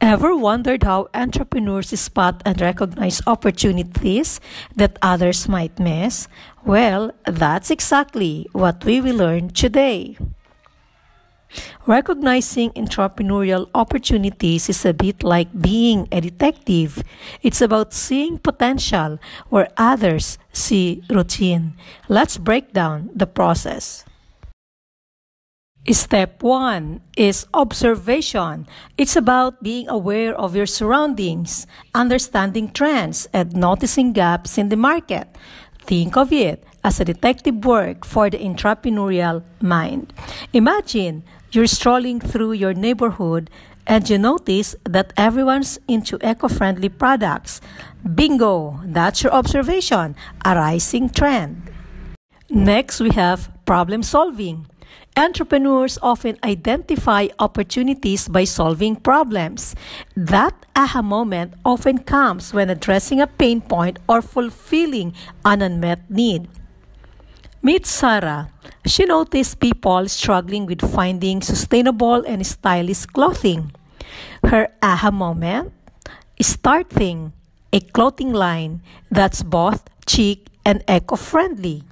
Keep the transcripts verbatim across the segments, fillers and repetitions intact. Ever wondered how entrepreneurs spot and recognize opportunities that others might miss? Well, that's exactly what we will learn today. Recognizing entrepreneurial opportunities is a bit like being a detective. It's about seeing potential where others see routine. Let's break down the process. Step one is observation. It's about being aware of your surroundings, understanding trends, and noticing gaps in the market. Think of it as a detective work for the entrepreneurial mind. Imagine you're strolling through your neighborhood and you notice that everyone's into eco-friendly products. Bingo! That's your observation, a rising trend. Next, we have problem solving. Entrepreneurs often identify opportunities by solving problems. That aha moment often comes when addressing a pain point or fulfilling an unmet need. Meet Sarah. She noticed people struggling with finding sustainable and stylish clothing. Her aha moment? Starting a clothing line that's both chic and eco-friendly.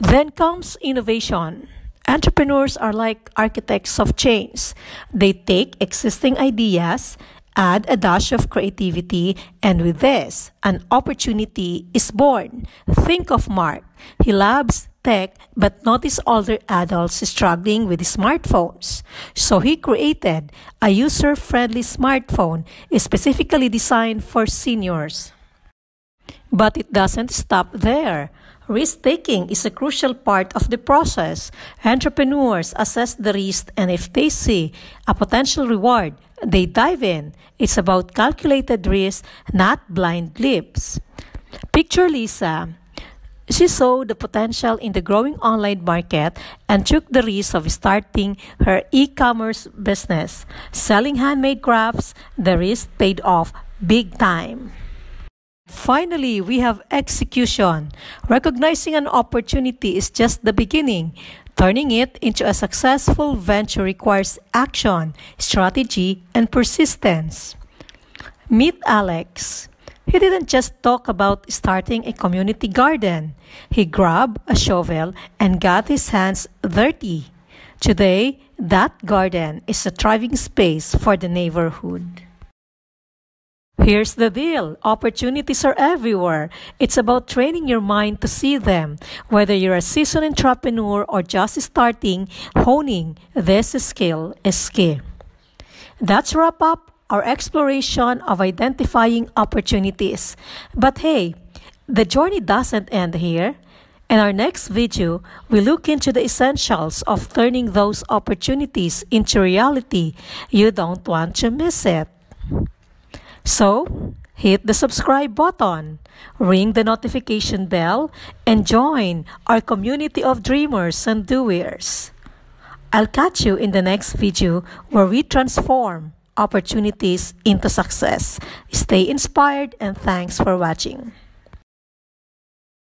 Then comes innovation. Entrepreneurs are like architects of change. They take existing ideas, add a dash of creativity, and with this, an opportunity is born. Think of Mark. He loves tech, but noticed older adults struggling with smartphones. So he created a user-friendly smartphone specifically designed for seniors. But it doesn't stop there. Risk-taking is a crucial part of the process. Entrepreneurs assess the risk, and if they see a potential reward, they dive in. It's about calculated risk, not blind leaps. Picture Lisa. She saw the potential in the growing online market and took the risk of starting her e-commerce business. Selling handmade crafts, the risk paid off big time. Finally, we have execution. Recognizing an opportunity is just the beginning. Turning it into a successful venture requires action, strategy, and persistence. Meet Alex. He didn't just talk about starting a community garden. He grabbed a shovel and got his hands dirty. Today, that garden is a thriving space for the neighborhood. Here's the deal. Opportunities are everywhere. It's about training your mind to see them. Whether you're a seasoned entrepreneur or just starting, honing this skill is key. That's wrap up our exploration of identifying opportunities. But hey, the journey doesn't end here. In our next video, we look into the essentials of turning those opportunities into reality. You don't want to miss it. So, hit the subscribe button, ring the notification bell, and join our community of dreamers and doers. I'll catch you in the next video where we transform opportunities into success. Stay inspired, and thanks for watching.